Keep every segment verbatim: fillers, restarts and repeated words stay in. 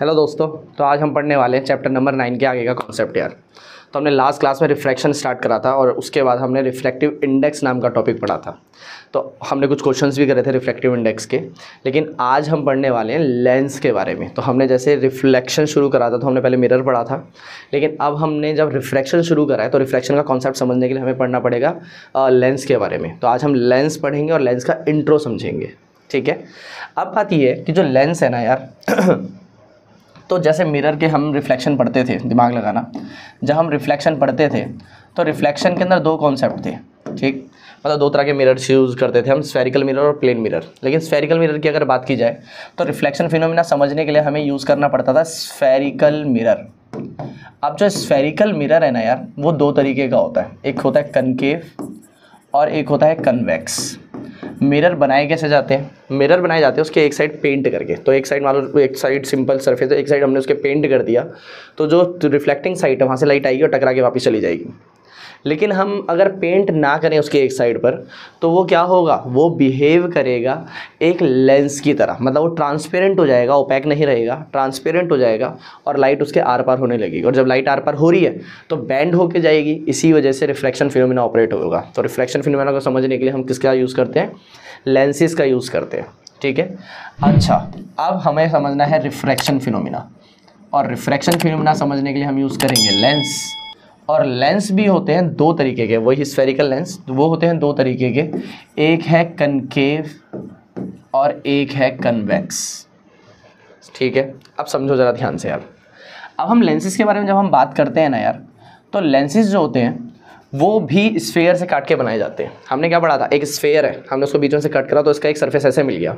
Hello दोस्तों, तो आज हम पढ़ने वाले हैं चैप्टर नंबर नाइन के आगे का कॉन्सेप्ट यार। तो हमने लास्ट क्लास में रिफ्रैक्शन स्टार्ट करा था और उसके बाद हमने रिफ्रैक्टिव इंडेक्स नाम का टॉपिक पढ़ा था। तो हमने कुछ क्वेश्चंस भी करे थे रिफ्रैक्टिव इंडेक्स के, लेकिन आज हम पढ़ने वाले हैं लेंस के बारे में। तो हमने जैसे रिफ्लेक्शन शुरू करा था तो हमने पहले मिरर पढ़ा था, लेकिन अब हमने जब रिफ्रैक्शन शुरू करा है तो रिफ्रैक्शन का कॉन्सेप्ट समझने के लिए हमें पढ़ना पड़ेगा लेंस के बारे में। तो आज हम लेंस पढ़ेंगे और लेंस का इंट्रो समझेंगे, ठीक है। अब बात ये है कि जो लेंस है ना यार, तो जैसे मिरर के हम रिफ्लेक्शन पढ़ते थे, दिमाग लगाना, जब हम रिफ्लेक्शन पढ़ते थे तो रिफ्लेक्शन के अंदर दो कॉन्सेप्ट थे, ठीक। मतलब दो तरह के मिरर्स यूज़ करते थे हम, स्फेरिकल मिरर और प्लेन मिरर। लेकिन स्फेरिकल मिरर की अगर बात की जाए तो रिफ्लेक्शन फिनोमिना समझने के लिए हमें यूज़ करना पड़ता था स्फेरिकल मिरर। अब जो स्फेरिकल मिरर है ना यार, वो दो तरीके का होता है, एक होता है कनकेव और एक होता है कन्वेक्स। मिरर बनाए कैसे जाते हैं? मिरर बनाए जाते हैं उसके एक साइड पेंट करके। तो एक साइड मान लो, एक साइड सिंपल सरफेस है, एक साइड हमने उसके पेंट कर दिया, तो जो रिफ्लेक्टिंग साइड है वहाँ से लाइट आएगी और टकरा के वापस चली जाएगी। लेकिन हम अगर पेंट ना करें उसके एक साइड पर, तो वो क्या होगा, वो बिहेव करेगा एक लेंस की तरह। मतलब वो ट्रांसपेरेंट हो जाएगा, ओपैक नहीं रहेगा, ट्रांसपेरेंट हो जाएगा और लाइट उसके आर पार होने लगेगी। और जब लाइट आर पार हो रही है तो बैंड होके जाएगी, इसी वजह से रिफ्लेक्शन फिनोमिना ऑपरेट होगा। तो रिफ्लेक्शन फिनोमिना को समझने के लिए हम किसका यूज़ करते हैं? लेंसेज का यूज़ करते हैं, ठीक है। अच्छा, अब हमें समझना है रिफ्रैक्शन फिनोमिना, और रिफ्रैक्शन फिनोमिना समझने के लिए हम यूज़ करेंगे लेंस। और लेंस भी होते हैं दो तरीके के, वही स्फेरिकल लेंस, वो होते हैं दो तरीके के, एक है कनकेव और एक है कन्वेक्स, ठीक है। अब समझो ज़रा ध्यान से यार। अब हम लेंसेज के बारे में जब हम बात करते हैं ना यार, तो लेंसेज जो होते हैं वो भी स्फेयर से काट के बनाए जाते हैं। हमने क्या पढ़ा था, एक स्फेयर है, हमने उसको बीच में से कट करा तो इसका एक सरफेस ऐसे मिल गया,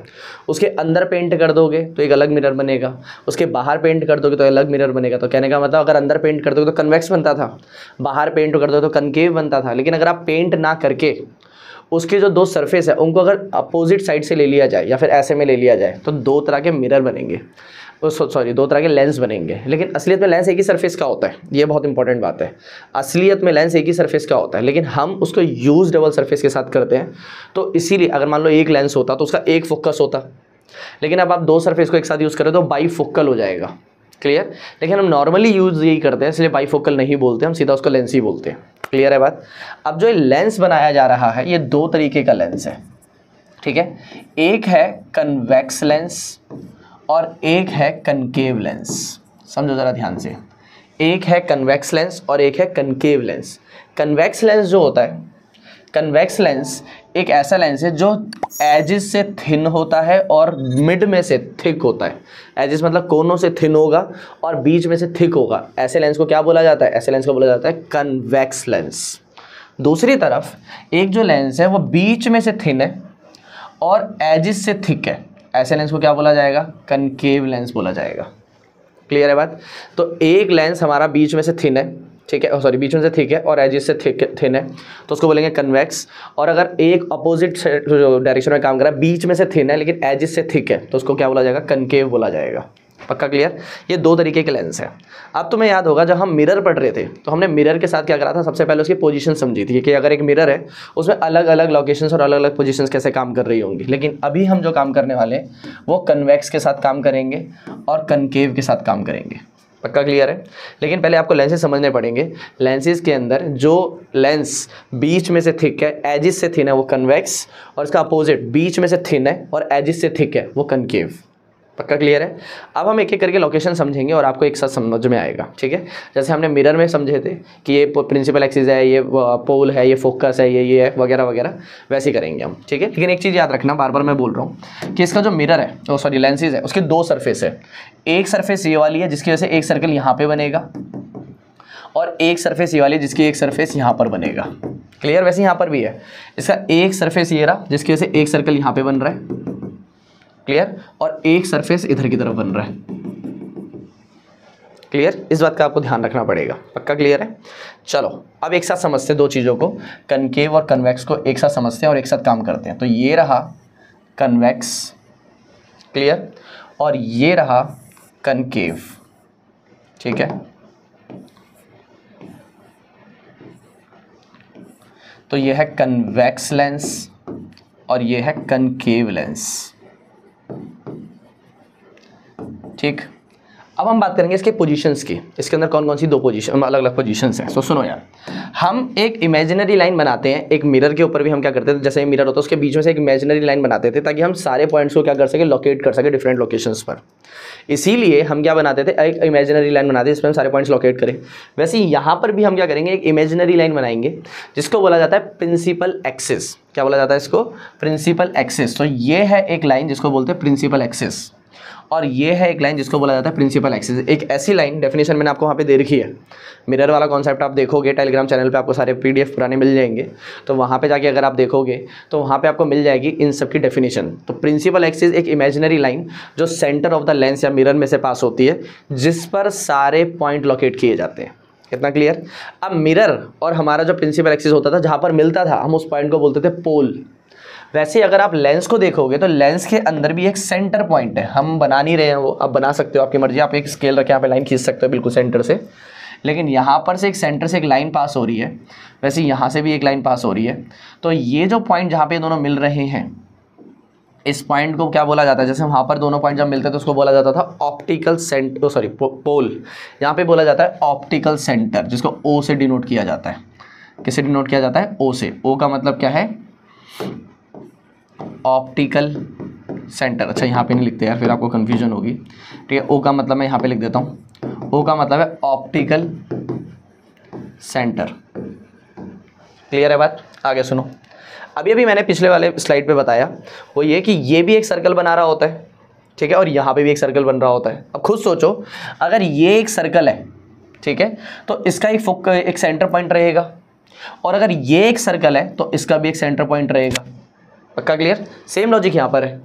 उसके अंदर पेंट कर दोगे तो एक अलग मिरर बनेगा, उसके बाहर पेंट कर दोगे तो अलग मिरर बनेगा। तो कहने का मतलब, अगर अंदर पेंट कर दोगे तो कन्वेक्स बनता था, बाहर पेंट कर दोगे तो कनकेव बनता था। लेकिन अगर आप पेंट ना करके उसके जो दो सरफेस है उनको अगर अपोजिट साइड से ले लिया जाए या फिर ऐसे में ले लिया जाए तो दो तरह के मिरर बनेंगे, सॉरी दो तरह के लेंस बनेंगे। लेकिन असलियत में लेंस एक ही सरफेस का होता है, ये बहुत इंपॉर्टेंट बात है। असलियत में लेंस एक ही सरफेस का होता है, लेकिन हम उसको यूज़ डबल सरफेस के साथ करते हैं। तो इसीलिए अगर मान लो एक लेंस होता तो उसका एक फोकस होता, लेकिन अब आप दो सरफेस को एक साथ यूज़ करें तो बाईफोकल हो जाएगा, क्लियर। लेकिन हम नॉर्मली यूज़ यही करते हैं, इसलिए बाईफोकल नहीं बोलते, हम सीधा उसको लेंस ही बोलते हैं, क्लियर है बात। अब जो लेंस बनाया जा रहा है ये दो तरीके का लेंस है, ठीक है। एक है कन्वेक्स लेंस और एक है कनकेव लेंस। समझो ज़रा ध्यान से, एक है कन्वेक्स लेंस और एक है कनकेव लेंस। कन्वेक्स लेंस जो होता है, कन्वेक्स लेंस एक ऐसा लेंस है जो एजिस से थिन होता है और मिड में से थिक होता है। एजिस मतलब कोनों से थिन होगा और बीच में से थिक होगा, ऐसे लेंस को क्या बोला जाता है? ऐसे लेंस को बोला जाता है कन्वेक्स लेंस। दूसरी तरफ एक जो लेंस है वो बीच में से थिन है और एजिस से थिक है, ऐसे लेंस को क्या बोला जाएगा? कनकेव लेंस बोला जाएगा, क्लियर है बात। तो एक लेंस हमारा बीच में से थिन है, ठीक है, सॉरी बीच में से थिक है और एजिस से थिक थिन है तो उसको बोलेंगे कन्वेक्स। और अगर एक अपोजिट जो डायरेक्शन में काम कर रहा है, बीच में से थिन है लेकिन एजिस से थिक है, तो उसको क्या बोला जाएगा? कनकेव बोला जाएगा, पक्का, क्लियर। ये दो तरीके के लेंस हैं। अब तुम्हें याद होगा जब हम मिरर पढ़ रहे थे तो हमने मिरर के साथ क्या करा था, सबसे पहले उसकी पोजीशन समझी थी कि अगर एक मिरर है उसमें अलग अलग लोकेशंस और अलग अलग पोजीशंस कैसे काम कर रही होंगी। लेकिन अभी हम जो काम करने वाले हैं वो कन्वेक्स के साथ काम करेंगे और कनकेव के साथ काम करेंगे, पक्का, क्लियर है। लेकिन पहले आपको लेंसेज समझने पड़ेंगे। लेंसेज के अंदर जो लेंस बीच में से थिक है, एजिस से थिन है, वो कन्वेक्स, और इसका अपोजिट बीच में से थिन है और एजिस से थिक है, वो कनकेव, पक्का, क्लियर है। अब हम एक एक करके लोकेशन समझेंगे और आपको एक साथ समझ में आएगा, ठीक है। जैसे हमने मिरर में समझे थे कि ये प्रिंसिपल एक्सिस है, ये पोल है, ये फोकस है, ये ये है वगैरह वगैरह, वैसे ही करेंगे हम, ठीक है। लेकिन एक चीज़ याद रखना, बार बार मैं बोल रहा हूँ कि इसका जो मिरर है, ओ सॉरी लेंसेज है, उसके दो सरफेस है। एक सरफेस ये वाली है जिसकी वजह से एक सर्कल यहाँ पर बनेगा और एक सरफेस ये वाली जिसकी एक सरफेस यहाँ पर बनेगा, क्लियर। वैसे यहाँ पर भी है, इसका एक सरफेस ये रहा जिसकी वजह से एक सर्कल यहाँ पर बन रहा है, क्लियर, और एक सरफेस इधर की तरफ बन रहा है, क्लियर। इस बात का आपको ध्यान रखना पड़ेगा, पक्का, क्लियर है। चलो अब एक साथ समझते हैं दो चीज़ों को, कनकेव और कन्वेक्स को एक साथ समझते हैं और एक साथ काम करते हैं। तो ये रहा कन्वेक्स, क्लियर, और ये रहा कनकेव, ठीक है। तो ये है कन्वेक्स लेंस और ये है कनकेव लेंस, ठीक। अब हम बात करेंगे इसके पोजीशंस की, इसके अंदर कौन कौन सी दो पोजीशन अलग अलग पोजीशंस हैं। सो सुनो यार, हम एक इमेजिनरी लाइन बनाते हैं एक मिरर के ऊपर भी। हम क्या करते थे, जैसे मिरर होता है उसके बीच में से एक इमेजिनरी लाइन बनाते थे ताकि हम सारे पॉइंट्स को क्या कर सके, लोकेट कर सके डिफरेंट लोकेशंस पर। इसीलिए हम क्या बनाते थे, एक इमेजिनरी लाइन बनाते थे जिसमें हम सारे पॉइंट्स लोकेट करें। वैसे यहाँ पर भी हम क्या करेंगे, एक इमेजिनरी लाइन बनाएंगे जिसको बोला जाता है प्रिंसिपल एक्सिस। क्या बोला जाता है इसको, प्रिंसिपल एक्सिस। तो ये है एक लाइन जिसको बोलते हैं प्रिंसिपल एक्सिस, और ये है एक लाइन जिसको बोला जाता है प्रिंसिपल एक्सिस। एक ऐसी लाइन, डेफिनेशन मैंने आपको वहाँ पे दे रखी है। मिरर वाला कॉन्सेप्ट आप देखोगे टेलीग्राम चैनल पे, आपको सारे पीडीएफ पुराने मिल जाएंगे, तो वहाँ पे जाके अगर आप देखोगे तो वहाँ पे आपको मिल जाएगी इन सब की डेफिनेशन। तो प्रिंसिपल एक्सिस एक इमेजिनरी लाइन जो सेंटर ऑफ द लेंस या मिरर में से पास होती है, जिस पर सारे पॉइंट लोकेट किए जाते हैं। इतना क्लियर। अब मिरर और हमारा जो प्रिंसिपल एक्सिस होता था, जहाँ पर मिलता था, हम उस पॉइंट को बोलते थे पोल। वैसे अगर आप लेंस को देखोगे तो लेंस के अंदर भी एक सेंटर पॉइंट है। हम बना नहीं रहे हैं वो, आप बना सकते हो, आपकी मर्जी, आप एक स्केल रखें, आप लाइन खींच सकते हो बिल्कुल सेंटर से। लेकिन यहाँ पर से एक सेंटर से एक लाइन पास हो रही है, वैसे यहाँ से भी एक लाइन पास हो रही है। तो ये जो पॉइंट जहाँ पे दोनों मिल रहे हैं, इस पॉइंट को क्या बोला जाता है, जैसे वहाँ पर दोनों पॉइंट जब मिलते थे उसको बोला जाता था ऑप्टिकल सेंटर, सॉरी पोल। यहाँ पर बोला जाता है ऑप्टिकल सेंटर, जिसको ओ से डिनोट किया जाता है। किसे डिनोट किया जाता है, ओ से। ओ का मतलब क्या है, ऑप्टिकल सेंटर। अच्छा यहाँ पे नहीं लिखते यार, फिर आपको कन्फ्यूजन होगी। ठीक है, ओ का मतलब मैं यहाँ पे लिख देता हूँ, ओ का मतलब है ऑप्टिकल सेंटर। क्लियर है बात। आगे सुनो, अभी अभी मैंने पिछले वाले स्लाइड पे बताया वो ये कि ये भी एक सर्कल बना रहा होता है, ठीक है, और यहाँ पे भी एक सर्कल बन रहा होता है। अब खुद सोचो, अगर ये एक सर्कल है, ठीक है, तो इसका एक फोक एक सेंटर पॉइंट रहेगा, और अगर ये एक सर्कल है तो इसका भी एक सेंटर पॉइंट रहेगा। पक्का क्लियर। सेम लॉजिक यहाँ पर है।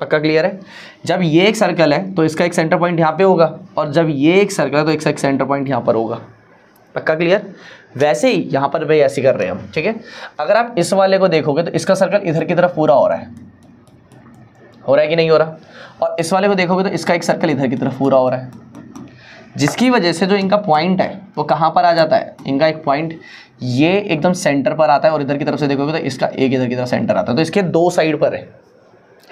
पक्का क्लियर है। जब ये एक सर्कल है तो इसका एक सेंटर पॉइंट यहाँ पे होगा, और जब ये एक सर्कल है तो इसका एक सेंटर पॉइंट यहाँ पर होगा। पक्का क्लियर। वैसे ही यहाँ पर भी ऐसे कर रहे हैं हम, ठीक है। अगर आप इस वाले को देखोगे तो इसका सर्कल इधर की तरफ पूरा हो रहा है, हो रहा है कि नहीं हो रहा, और इस वाले को देखोगे तो इसका एक सर्कल इधर की तरफ पूरा हो रहा है, जिसकी वजह से जो इनका पॉइंट है वो कहाँ पर आ जाता है, इनका एक पॉइंट ये एकदम सेंटर पर आता है, और इधर की तरफ से देखोगे तो इसका एक इधर की तरफ सेंटर आता है। तो इसके दो साइड पर है,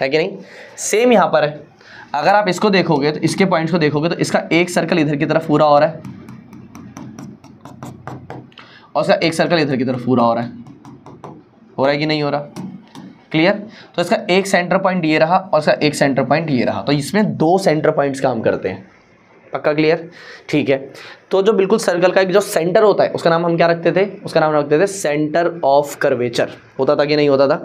है कि नहीं। सेम यहाँ पर है, अगर आप इसको देखोगे तो इसके पॉइंट्स को देखोगे तो इसका एक सर्कल इधर की तरफ पूरा हो रहा है, और इसका एक सर्कल इधर की तरफ पूरा हो रहा है, हो रहा है कि नहीं हो रहा। क्लियर। तो इसका एक सेंटर पॉइंट ये रहा, और इसका एक सेंटर पॉइंट ये रहा, तो इसमें दो सेंटर पॉइंट्स काम करते हैं। पक्का क्लियर। ठीक है, तो जो बिल्कुल सर्कल का एक जो सेंटर होता है उसका नाम हम क्या रखते थे, उसका नाम रखते थे सेंटर ऑफ कर्वेचर। होता था कि नहीं होता था।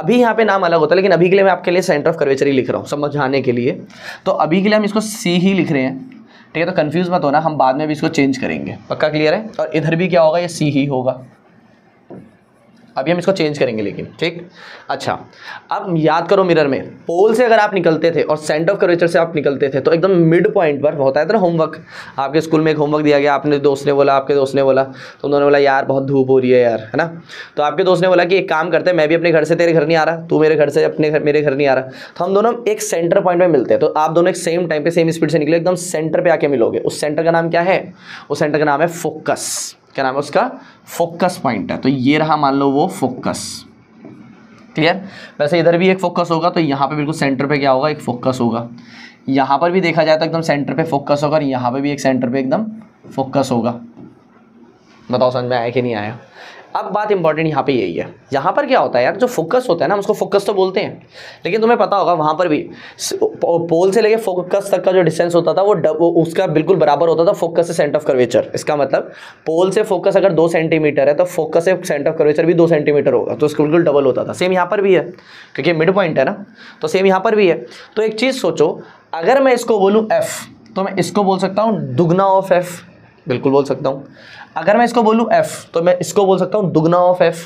अभी यहाँ पे नाम अलग होता है, लेकिन अभी के लिए मैं आपके लिए सेंटर ऑफ कर्वेचर ही लिख रहा हूँ समझाने के लिए। तो अभी के लिए हम इसको सी ही लिख रहे हैं, ठीक है, तो कन्फ्यूज मत होना, हम बाद में भी इसको चेंज करेंगे। पक्का क्लियर है। और इधर भी क्या होगा, ये सी ही होगा, अभी हम इसको चेंज करेंगे लेकिन, ठीक। अच्छा, अब याद करो, मिरर में पोल से अगर आप निकलते थे और सेंटर ऑफ कर्वेचर से आप निकलते थे तो एकदम मिड पॉइंट पर होता है। तो होमवर्क आपके स्कूल में एक होमवर्क दिया गया, आपने दोस्त ने बोला, आपके दोस्त ने बोला, तो उन्होंने बोला यार बहुत धूप हो रही है यार, है ना। तो आपके दोस्त ने बोला कि एक काम करते हैं, मैं भी अपने घर से तेरे घर नहीं आ रहा, तू मेरे घर से अपने घर मेरे घर नहीं आ रहा, तो हम दोनों एक सेंटर पॉइंट पर मिलते हैं। तो आप दोनों एक सेम टाइम पर सेम स्पीड से निकले, एकदम सेंटर पर आके मिलोगे। उस सेंटर का नाम क्या है, उस सेंटर का नाम है फोकस। क्या नाम है उसका, फोकस पॉइंट है। तो ये रहा मान लो वो फोकस। क्लियर। वैसे इधर भी एक फोकस होगा, तो यहाँ पे बिल्कुल सेंटर पे क्या होगा, एक फोकस होगा। यहाँ पर भी देखा जाए तो एकदम सेंटर पे फोकस होगा, और यहाँ पे भी एक सेंटर पे एकदम फोकस होगा। बताओ समझ में आया कि नहीं आया। अब बात इंपॉर्टेंट यहाँ पे यही है, यहाँ पर क्या होता है यार, जो फोकस होता है ना, हम उसको फोकस तो बोलते हैं, लेकिन तुम्हें पता होगा वहाँ पर भी पोल से लेके फोकस तक का जो डिस्टेंस होता था वो, वो उसका बिल्कुल बराबर होता था फोकस से सेंटर ऑफ कर्वेचर। इसका मतलब पोल से फोकस अगर दो सेंटीमीटर है तो फोकस से सेंटर ऑफ कर्वेचर भी दो सेंटीमीटर होगा, तो उसका बिल्कुल डबल होता था। सेम यहाँ पर भी है, क्योंकि मिड पॉइंट है ना, तो सेम यहाँ पर भी है। तो एक चीज़ सोचो, अगर मैं इसको बोलूँ एफ, तो मैं इसको बोल सकता हूँ दुगना ऑफ एफ, बिल्कुल बोल सकता हूँ। अगर मैं इसको बोलूँ एफ, तो मैं इसको बोल सकता हूँ दुगना ऑफ एफ,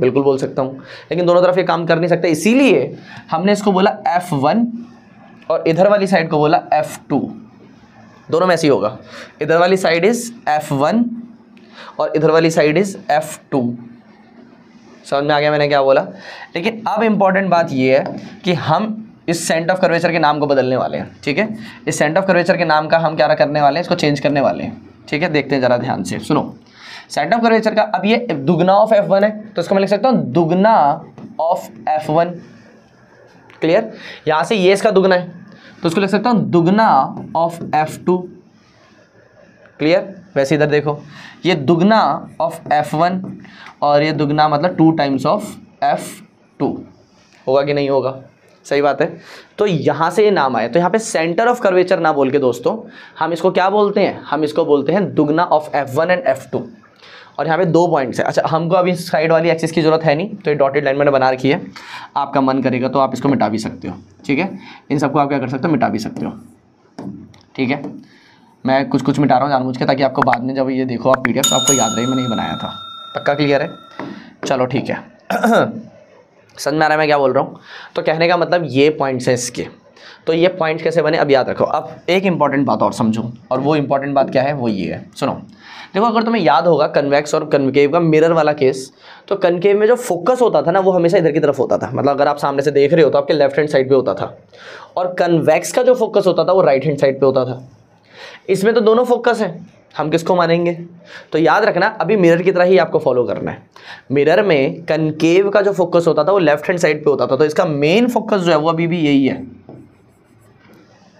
बिल्कुल बोल सकता हूँ। लेकिन दोनों तरफ ये काम कर नहीं सकते, इसीलिए हमने इसको बोला एफ वन, और इधर वाली साइड को बोला एफ टू। दोनों में ऐसे ही होगा, इधर वाली साइड इज़ एफ वन और इधर वाली साइड इज़ एफ टू। समझ में आ गया मैंने क्या बोला। लेकिन अब इम्पॉर्टेंट बात ये है कि हम इस सेंटर ऑफ कर्वेचर के नाम को बदलने वाले हैं, ठीक है। इस सेंटर ऑफ कर्वेचर के नाम का हम क्या करने वाले हैं, इसको चेंज करने वाले हैं, ठीक है। देखते हैं जरा ध्यान से, सुनो। सेंटर ऑफ कर्वेचर का, अब ये दुगना ऑफ एफ वन है, तो इसको मैं लिख सकता हूँ दुगना ऑफ एफ वन। क्लियर। यहाँ से ये इसका दुगना है, तो उसको लिख सकता हूँ दुगना ऑफ एफ टू। क्लियर। वैसे इधर देखो ये दुगना ऑफ एफ वन और ये दुगना मतलब two times of F two होगा कि नहीं होगा। सही बात है। तो यहाँ से ये नाम आया। तो यहाँ पे सेंटर ऑफ कर्वेचर ना बोल के दोस्तों हम इसको क्या बोलते हैं, हम इसको बोलते हैं दुगना of F one and F two. और यहाँ पे दो पॉइंट्स है। अच्छा हमको अभी साइड वाली एक्सिस की जरूरत है नहीं, तो ये डॉटेड लाइन मैंने बना रखी है। आपका मन करेगा तो आप इसको मिटा भी सकते हो। ठीक है, इन सबको आप क्या कर सकते हो, मिटा भी सकते हो। ठीक है, मैं कुछ कुछ मिटा रहा हूँ जानबूझ के ताकि आपको बाद में जब ये देखो आप पीडीएफ तो आपको याद रही मैंने ये बनाया था। पक्का क्लियर है। चलो ठीक है, समझ में आ रहा है मैं क्या बोल रहा हूँ। तो कहने का मतलब ये पॉइंट्स हैं इसके। तो ये पॉइंट्स कैसे बने अब याद रखो। अब एक इंपॉर्टेंट बात और समझो, और वो इंपॉर्टेंट बात क्या है वो ये है। सुनो देखो, अगर तुम्हें याद होगा कन्वेक्स और कन्केव का मिरर वाला केस, तो कन्केव में जो फोकस होता था ना वो हमेशा इधर की तरफ होता था। मतलब अगर आप सामने से देख रहे हो तो आपके लेफ्ट हैंड साइड पर होता था, और कन्वेक्स का जो फोकस होता था वो राइट हैंड साइड पर होता था। इसमें तो दोनों फोकस हैं, हम किसको मानेंगे। तो याद रखना अभी मिरर की तरह ही आपको फॉलो करना है। मिरर में कनकेव का जो फोकस होता था वो लेफ्ट हैंड साइड पे होता था, तो इसका मेन फोकस जो है वो अभी भी यही है।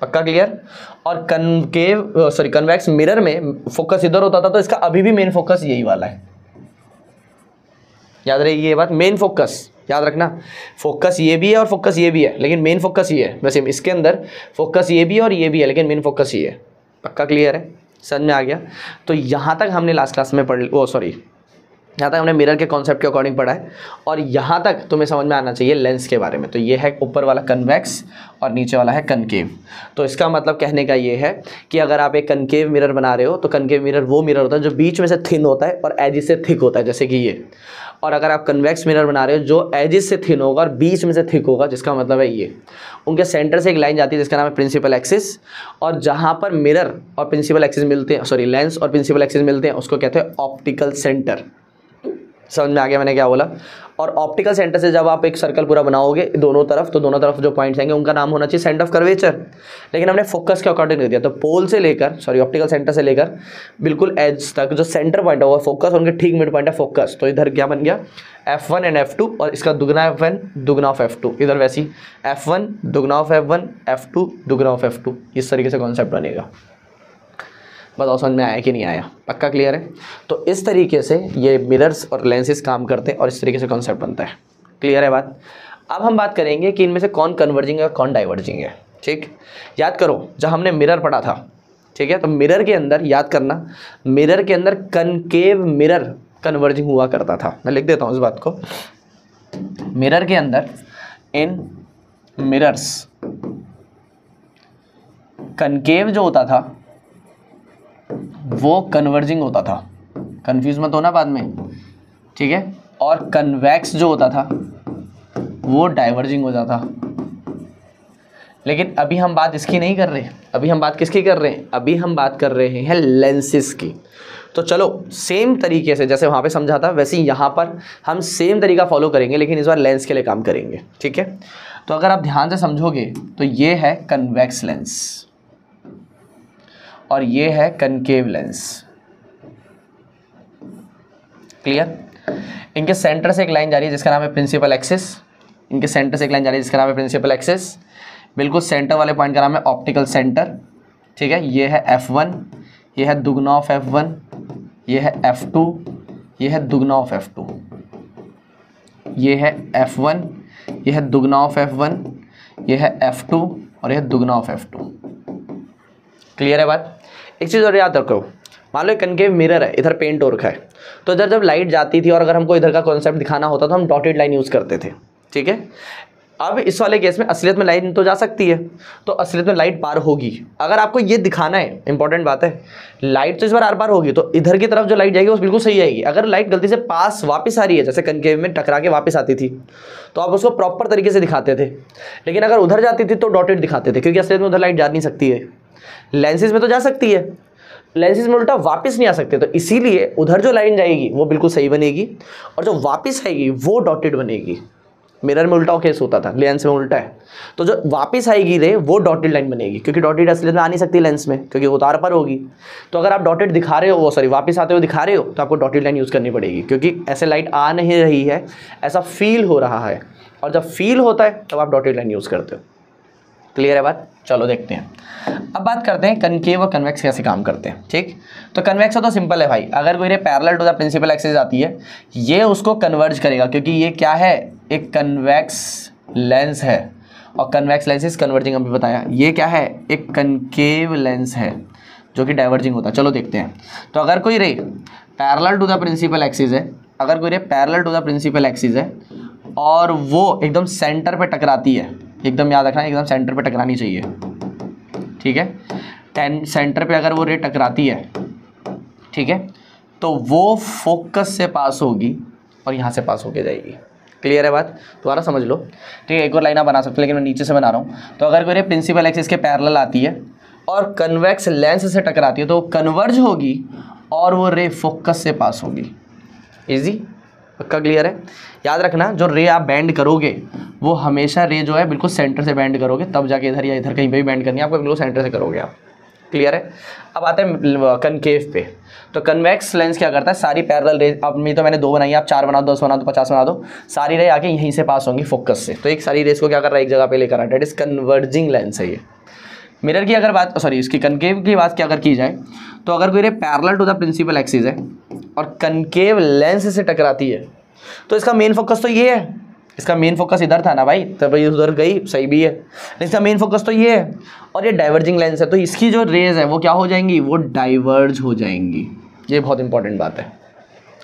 पक्का क्लियर। और कनकेव सॉरी कन्वेक्स मिरर में फोकस इधर होता था, तो इसका अभी भी मेन फोकस यही वाला है। याद रहेगी ये बात, मेन फोकस याद रखना। फोकस ये भी है और फोकस ये भी है, लेकिन मेन फोकस ये है। वैसे इसके अंदर फोकस ये भी है और ये भी है, लेकिन मेन फोकस ये है। पक्का क्लियर है, समझ में आ गया। तो यहाँ तक हमने लास्ट क्लास में पढ़ ओ सॉरी यहाँ तक हमने मिरर के कॉन्सेप्ट के अकॉर्डिंग पढ़ा है। और यहाँ तक तुम्हें समझ में आना चाहिए लेंस के बारे में। तो ये है ऊपर वाला कन्वेक्स और नीचे वाला है कनकेव। तो इसका मतलब कहने का ये है कि अगर आप एक कनकेव मिरर बना रहे हो तो कनकेव मिरर वो मिरर होता है जो बीच में से थिन होता है और एजिस से थिक होता है, जैसे कि ये। और अगर आप कन्वेक्स मिरर बना रहे हो जो एजिस से थिन होगा और बीच में से थिक होगा, जिसका मतलब है ये। उनके सेंटर से एक लाइन जाती है जिसका नाम है प्रिंसिपल एक्सिस, और जहाँ पर मिरर और प्रिंसिपल एक्सिस मिलते हैं सॉरी लेंस और प्रिंसिपल एक्सिस मिलते हैं उसको कहते हैं ऑप्टिकल सेंटर। समझ में आ गया मैंने क्या बोला। और ऑप्टिकल सेंटर से जब आप एक सर्कल पूरा बनाओगे दोनों तरफ, तो दोनों तरफ जो पॉइंट्स आएंगे उनका नाम होना चाहिए सेंटर ऑफ कर्वेचर। लेकिन हमने फोकस के अकॉर्डिंग कर दिया, तो पोल से लेकर सॉरी ऑप्टिकल सेंटर से लेकर बिल्कुल एज तक जो सेंटर पॉइंट है वो फोकस, उनके ठीक मिड पॉइंट है फोकस। तो इधर क्या बन गया F one and F two, और इसका दुगना एफ वन दुगना ऑफ एफ टू। इधर वैसी एफ वन दुगना of F one F two दुगना ऑफ एफ टू। इस तरीके से कॉन्सेप्ट बनेगा। बताओ समझ में आया कि नहीं आया। पक्का क्लियर है। तो इस तरीके से ये मिरर्स और लेंसेज काम करते हैं और इस तरीके से कॉन्सेप्ट बनता है। क्लियर है बात। अब हम बात करेंगे कि इनमें से कौन कन्वर्जिंग है और कौन डाइवर्जिंग है। ठीक, याद करो जब हमने मिरर पढ़ा था, ठीक है, तो मिरर के अंदर याद करना मिरर के अंदर कनकेव मिरर कन्वर्जिंग हुआ करता था। मैं लिख देता हूँ इस बात को, मिरर के अंदर इन मिरर्स कनकेव जो होता था वो कन्वर्जिंग होता था। कंफ्यूज मत होना बाद में, ठीक है। और कन्वेक्स जो होता था वो डाइवर्जिंग हो जाता। लेकिन अभी हम बात इसकी नहीं कर रहे, अभी हम बात किसकी कर रहे हैं, अभी हम बात कर रहे हैं लेंसेज की। तो चलो सेम तरीके से जैसे वहाँ पे समझा था वैसे यहाँ पर हम सेम तरीका फॉलो करेंगे, लेकिन इस बार लेंस के लिए काम करेंगे। ठीक है, तो अगर आप ध्यान से समझोगे तो ये है कन्वेक्स लेंस और ये है कनकेव लेंस। क्लियर। इनके सेंटर से एक लाइन जा रही है जिसका नाम है प्रिंसिपल एक्सिस, इनके सेंटर से एक लाइन जा रही है जिसका नाम है प्रिंसिपल एक्सिस। बिल्कुल सेंटर वाले पॉइंट का नाम है ऑप्टिकल सेंटर। ठीक है, ये है एफ वन, ये है दुगना ऑफ एफ वन, ये है एफ टू, ये है दुगना ऑफ एफ टू, ये है एफ वन, ये है दुगना ऑफ एफ वन, ये है एफ टू और यह दुगना ऑफ एफ टू। क्लियर है बात। एक चीज़ और याद रखो, मान लो एक कनकेव मिरर है, इधर पेंट हो रखा है, तो इधर जब लाइट जाती थी और अगर हमको इधर का कॉन्सेप्ट दिखाना होता तो हम डॉटेड लाइन यूज़ करते थे। ठीक है, अब इस वाले केस में असलियत में लाइट तो जा सकती है, तो असलियत में लाइट पार होगी। अगर आपको ये दिखाना है, इंपॉर्टेंट बात है, लाइट तो इस बार आर पार होगी, तो इधर की तरफ जो लाइट जाएगी वो बिल्कुल सही आएगी। अगर लाइट गलती से पास वापस आ रही है, जैसे कनकेव में टकरा के वापस आती थी, तो आप उसको प्रॉपर तरीके से दिखाते थे। लेकिन अगर उधर जाती थी तो डॉटेड दिखाते थे, क्योंकि असलियत में उधर लाइट जा नहीं सकती है। लेंसेज में तो जा सकती है, लेंसेज में उल्टा वापस नहीं आ सकते, तो इसीलिए उधर जो लाइन जाएगी वो बिल्कुल सही बनेगी और जो वापस आएगी वो डॉटेड बनेगी। मिरर में उल्टा केस होता था, लेंस में उल्टा है, तो जो वापस आएगी रे वो डॉटेड लाइन बनेगी, क्योंकि डॉटेड असलियत में आ नहीं सकती लेंस में, क्योंकि वो तार पर होगी। तो अगर आप डॉटेड दिखा रहे हो वो सॉरी वापस आते हुए दिखा रहे हो तो आपको डॉटेड लाइन यूज़ करनी पड़ेगी, क्योंकि ऐसे लाइट आ नहीं रही है, ऐसा फील हो रहा है, और जब फील होता है तब आप डॉटेड लाइन यूज़ करते हो। क्लियर है बात। चलो देखते हैं, अब बात करते हैं कन्केव और कन्वेक्स कैसे काम करते हैं। ठीक, तो कन्वेक्स हो तो सिंपल है भाई, अगर कोई ray parallel to the principal axis आती है ये उसको कन्वर्ज करेगा, क्योंकि ये क्या है, एक कन्वेक्स लेंस है, और कन्वेक्स लेंस इज कन्वर्जिंग अभी बताया। ये क्या है, एक कन्केव लेंस है जो कि डाइवर्जिंग होता है। चलो देखते हैं, तो अगर कोई ray parallel to the principal axis है, अगर कोई ray parallel to the principal axis है और वो एकदम सेंटर पे टकराती है, एकदम याद रखना एकदम सेंटर पे टकरानी चाहिए, ठीक है, टेन सेंटर पे अगर वो रे टकराती है, ठीक है, तो वो फोकस से पास होगी और यहाँ से पास होके जाएगी। क्लियर है बात, दोबारा समझ लो। ठीक है, एक और लाइन आप बना सकते हो, लेकिन मैं नीचे से बना रहा हूँ। तो अगर कोई रे प्रिंसिपल एक्सिस के पैरेलल आती है और कन्वेक्स लेंस से टकराती है तो वो कन्वर्ज होगी और वो रे फोकस से पास होगी। इजी, पक्का क्लियर है। याद रखना, जो रे आप बैंड करोगे वो हमेशा रे जो है बिल्कुल सेंटर से बैंड करोगे, तब जाके इधर या इधर कहीं पर भी बैंड करनी है आपको, बिल्कुल सेंटर से करोगे आप। क्लियर है। अब आते हैं कनकेव पे। तो कन्वेक्स लेंस क्या करता है, सारी पैरेलल रे, अब मैं तो मैंने दो बनाई, आप चार बना दो, दस बना दो, पचास बना दो, सारी रे आके यहीं से पास होंगी फोकस से। तो एक सारी रेस को क्या कर रहा है, एक जगह पे लेकर आ रहा है, डेट इज़ कन्वर्जिंग लेंस है ये। मिरर की अगर बात, सॉरी इसकी कनकेव की बात क्या अगर की जाए, तो अगर कोई ray parallel to the principal axis है और कनकेव लेंस से टकराती है तो इसका मेन फोकस तो ये है, इसका मेन फोकस इधर था ना भाई, तब ये उधर गई, सही भी है, इसका मेन फोकस तो ये है, और ये डाइवर्जिंग लेंस है, तो इसकी जो रेज है वो क्या हो जाएंगी, वो डाइवर्ज हो जाएंगी। ये बहुत इंपॉर्टेंट बात है,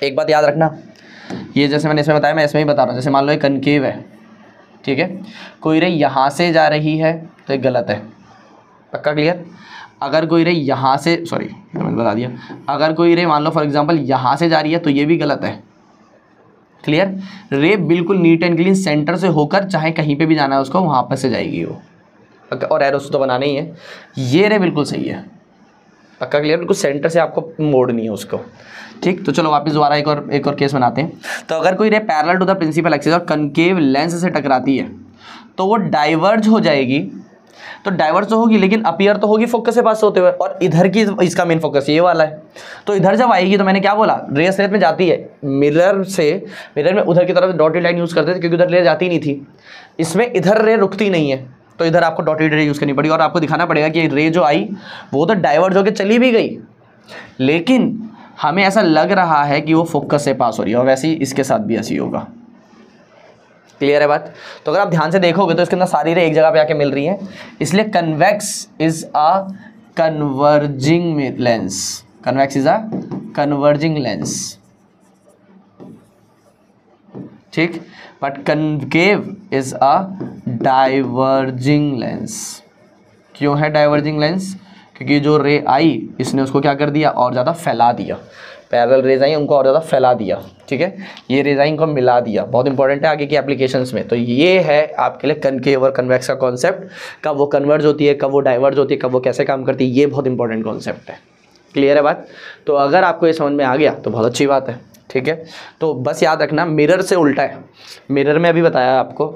एक बात याद रखना। ये जैसे मैंने इसमें बताया, मैं इसमें ही बता रहा हूँ, जैसे मान लो ये कनकेव है, ठीक है, कोई रे यहाँ से जा रही है तो ये गलत है, पक्का क्लियर। अगर कोई रे यहाँ से, सॉरी मैंने बता दिया, अगर कोई रे मान लो फॉर एग्जाम्पल यहाँ से जा रही है तो ये भी गलत है। क्लियर, रे बिल्कुल नीट एंड क्लीन सेंटर से होकर चाहे कहीं पे भी जाना है उसको, वहाँ पर से जाएगी वो, और एरोस तो बनाना ही है। ये रे बिल्कुल सही है, पक्का क्लियर, बिल्कुल सेंटर से आपको मोड़नी है उसको। ठीक, तो चलो वापस दोबारा एक और एक और केस बनाते हैं। तो अगर कोई ray parallel to the principal axis और कनकेव लेंस से टकराती है तो वो डाइवर्ज हो जाएगी, तो डाइवर्ज तो होगी लेकिन अपीयर तो होगी फोकस से पास होते हुए, और इधर की इसका मेन फोकस ये वाला है, तो इधर जब आएगी तो मैंने क्या बोला, रेस रेस में जाती है, मिरर से मिरर में उधर की तरफ डॉटेड लाइन यूज़ करते थे क्योंकि उधर रे जाती नहीं थी, इसमें इधर रे रुकती नहीं है, तो इधर आपको डॉटेड रे यूज़ करनी पड़ी, और आपको दिखाना पड़ेगा कि रे जो आई वो तो डाइवर्ज होकर चली भी गई लेकिन हमें ऐसा लग रहा है कि वो फोकस से पास हो रही है, और वैसे ही इसके साथ भी ऐसी होगा। क्लियर है बात। तो अगर आप ध्यान से देखोगे तो इसके अंदर सारी रे एक जगह पे आके मिल रही हैं, इसलिए convex is a converging lens, convex is a converging lens. ठीक, but concave is a diverging lens. क्यों है डाइवर्जिंग लेंस, क्योंकि जो रे आई इसने उसको क्या कर दिया, और ज़्यादा फैला दिया, पैरेलल रेज आई उनको और ज़्यादा फैला दिया, ठीक है, ये रेज आई इनको मिला दिया, बहुत इंपॉर्टेंट है आगे की एप्लीकेशंस में। तो ये है आपके लिए कनकेव और कन्वेक्स का कॉन्सेप्ट, कब वो कन्वर्ज होती है, कब वो डाइवर्ज होती है, कब वो कैसे काम करती है, ये बहुत इंपॉर्टेंट कॉन्सेप्ट है। क्लियर है बात। तो अगर आपको ये समझ में आ गया तो बहुत अच्छी बात है। ठीक है, तो बस याद रखना मिरर से उल्टा है, मिरर में अभी बताया आपको,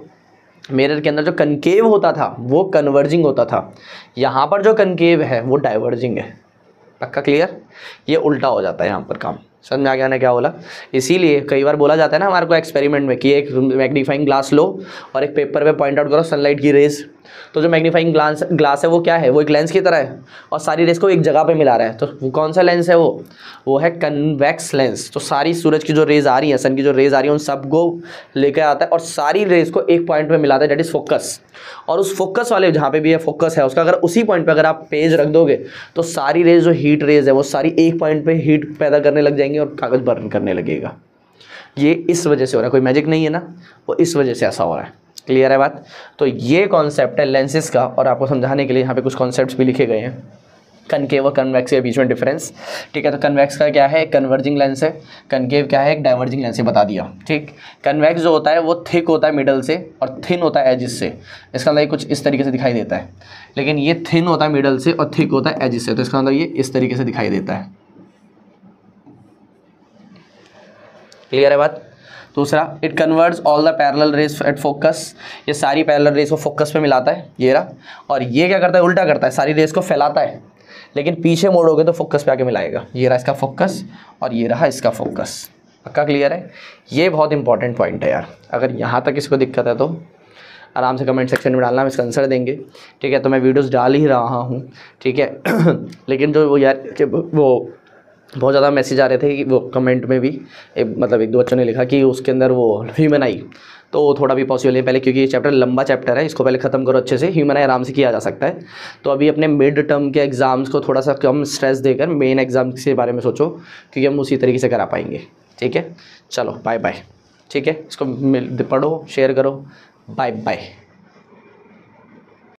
मिरर के अंदर जो कनकेव होता था वो कन्वर्जिंग होता था, यहाँ पर जो कनकेव है वो डाइवर्जिंग है, पक्का क्लियर, ये उल्टा हो जाता है यहाँ पर काम, समझ में आ गया ना क्या बोला। इसीलिए कई बार बोला जाता है ना हमारे को एक्सपेरिमेंट में कि एक मैग्नीफाइंग ग्लास लो और एक पेपर पे पॉइंट आउट करो सनलाइट की रेस, तो जो मैग्नीफाइंग ग्लास ग्लास है वो क्या है, वो एक लेंस की तरह है और सारी रेस को एक जगह पे मिला रहा है, तो कौन सा लेंस है वो वो है कन्वेक्स लेंस। तो सारी सूरज की जो रेज आ रही है, सन की जो रेज आ रही है, उन सबको लेकर आता है और सारी रेज को एक पॉइंट पर मिलाता है, डेट इज़ फोकस, और उस फोकस वाले जहाँ पे भी ये फोकस है उसका अगर उसी पॉइंट पर अगर आप पेज रख दोगे तो सारी रेज जो हीट रेज है वो सारी एक पॉइंट पर हीट पैदा करने लग जाएंगी और कागज़ बर्न करने लगेगा। ये इस वजह से हो रहा है, कोई मैजिक नहीं है ना, वो इस वजह से ऐसा हो रहा है। क्लियर है बात। तो ये कॉन्सेप्ट है लेंसेज का, और आपको समझाने के लिए यहाँ पे कुछ कॉन्सेप्ट्स भी लिखे गए हैं, कनकेव और कन्वेक्स के बीच में डिफरेंस। ठीक है, तो कन्वेक्स का क्या है, कन्वर्जिंग लेंस है, कनकेव क्या है, एक डाइवर्जिंग लेंस है, बता दिया। ठीक, कन्वेक्स जो होता है वो थिक होता है मिडल से और थिन होता है एजिस से, इसका मतलब कुछ इस तरीके से दिखाई देता है, लेकिन ये थिन होता है मिडल से और थिक होता है एजिस से, तो इसका मतलब ये इस तरीके से दिखाई देता है। क्लियर है बात। दूसरा, it converts all the parallel rays at focus, ये सारी पैरेलल रेस को फोकस पे मिलाता है ये रहा, और ये क्या करता है, उल्टा करता है, सारी रेस को फैलाता है लेकिन पीछे मोड़ोगे तो फोकस पे आके मिलाएगा, ये रहा इसका फोकस और ये रहा इसका फोकस। पक्का क्लियर है, ये बहुत इंपॉर्टेंट पॉइंट है यार, अगर यहाँ तक इसको दिक्कत है तो आराम से कमेंट सेक्शन में डालना, हम इसका आंसर देंगे। ठीक है, तो मैं वीडियोस डाल ही रहा हूँ। ठीक है लेकिन जो वो यार वो बहुत ज़्यादा मैसेज आ रहे थे कि वो कमेंट में भी एक, मतलब एक दो बच्चों ने लिखा कि उसके अंदर वो ह्यूमन आई, तो थोड़ा भी पॉसिबल है पहले, क्योंकि ये चैप्टर लंबा चैप्टर है, इसको पहले ख़त्म करो अच्छे से। ह्यूमन आई आराम से किया जा सकता है। तो अभी अपने मिड टर्म के एग्ज़ाम्स को थोड़ा सा कम स्ट्रेस देकर मेन एग्ज़ाम के बारे में सोचो, क्योंकि हम उसी तरीके से करा पाएंगे। ठीक है, चलो बाय बाय। ठीक है, इसको पढ़ो, शेयर करो, बाय बाय।